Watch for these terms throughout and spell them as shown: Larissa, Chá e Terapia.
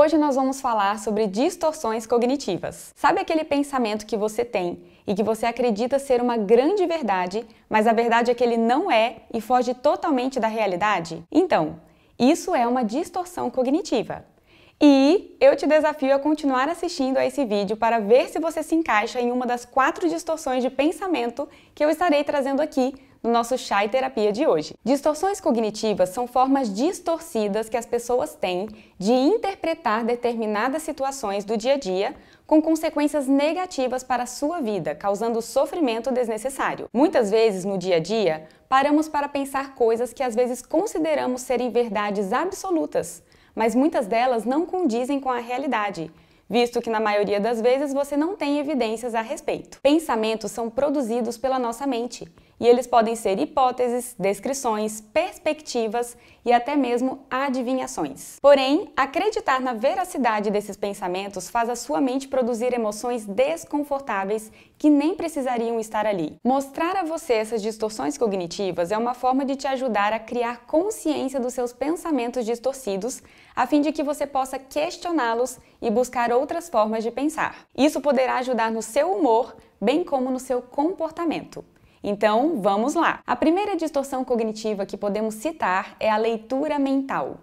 Hoje nós vamos falar sobre distorções cognitivas. Sabe aquele pensamento que você tem e que você acredita ser uma grande verdade, mas a verdade é que ele não é e foge totalmente da realidade? Então, isso é uma distorção cognitiva. E eu te desafio a continuar assistindo a esse vídeo para ver se você se encaixa em uma das 4 distorções de pensamento que eu estarei trazendo aqui no nosso Chá e Terapia de hoje. Distorções cognitivas são formas distorcidas que as pessoas têm de interpretar determinadas situações do dia a dia com consequências negativas para a sua vida, causando sofrimento desnecessário. Muitas vezes, no dia a dia, paramos para pensar coisas que às vezes consideramos serem verdades absolutas, mas muitas delas não condizem com a realidade, visto que na maioria das vezes você não tem evidências a respeito. Pensamentos são produzidos pela nossa mente, e eles podem ser hipóteses, descrições, perspectivas e até mesmo adivinhações. Porém, acreditar na veracidade desses pensamentos faz a sua mente produzir emoções desconfortáveis que nem precisariam estar ali. Mostrar a você essas distorções cognitivas é uma forma de te ajudar a criar consciência dos seus pensamentos distorcidos, a fim de que você possa questioná-los e buscar outras formas de pensar. Isso poderá ajudar no seu humor, bem como no seu comportamento. Então, vamos lá! A primeira distorção cognitiva que podemos citar é a leitura mental.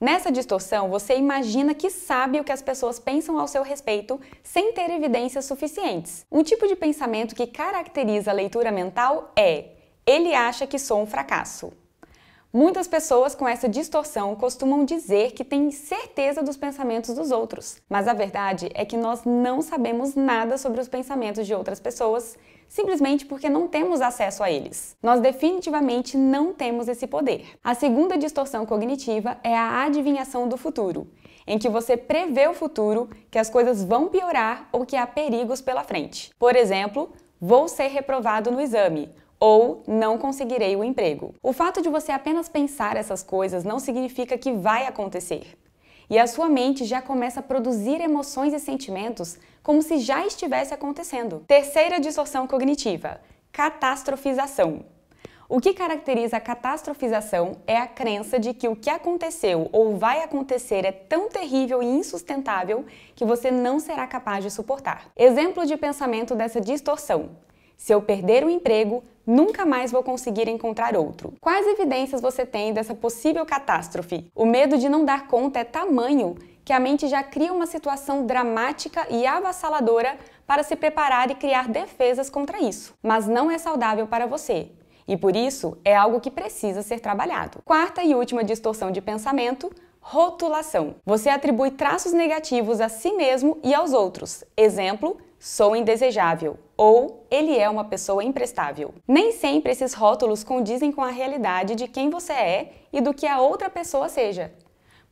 Nessa distorção, você imagina que sabe o que as pessoas pensam ao seu respeito sem ter evidências suficientes. Um tipo de pensamento que caracteriza a leitura mental é: ele acha que sou um fracasso. Muitas pessoas com essa distorção costumam dizer que têm certeza dos pensamentos dos outros, mas a verdade é que nós não sabemos nada sobre os pensamentos de outras pessoas, simplesmente porque não temos acesso a eles. Nós definitivamente não temos esse poder. A segunda distorção cognitiva é a adivinhação do futuro, em que você prevê o futuro, que as coisas vão piorar ou que há perigos pela frente. Por exemplo, vou ser reprovado no exame, ou não conseguirei o emprego. O fato de você apenas pensar essas coisas não significa que vai acontecer. E a sua mente já começa a produzir emoções e sentimentos como se já estivesse acontecendo. Terceira distorção cognitiva: catastrofização. O que caracteriza a catastrofização é a crença de que o que aconteceu ou vai acontecer é tão terrível e insustentável que você não será capaz de suportar. Exemplo de pensamento dessa distorção: se eu perder o emprego, nunca mais vou conseguir encontrar outro. Quais evidências você tem dessa possível catástrofe? O medo de não dar conta é tamanho que a mente já cria uma situação dramática e avassaladora para se preparar e criar defesas contra isso. Mas não é saudável para você, e por isso é algo que precisa ser trabalhado. Quarta e última distorção de pensamento: rotulação. Você atribui traços negativos a si mesmo e aos outros. Exemplo: sou indesejável, ou ele é uma pessoa imprestável. Nem sempre esses rótulos condizem com a realidade de quem você é e do que a outra pessoa seja.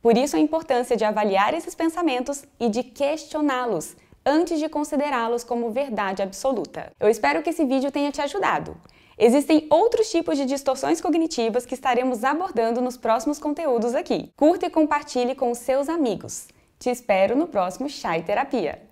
Por isso a importância de avaliar esses pensamentos e de questioná-los antes de considerá-los como verdade absoluta. Eu espero que esse vídeo tenha te ajudado. Existem outros tipos de distorções cognitivas que estaremos abordando nos próximos conteúdos aqui. Curta e compartilhe com os seus amigos. Te espero no próximo Chá e Terapia.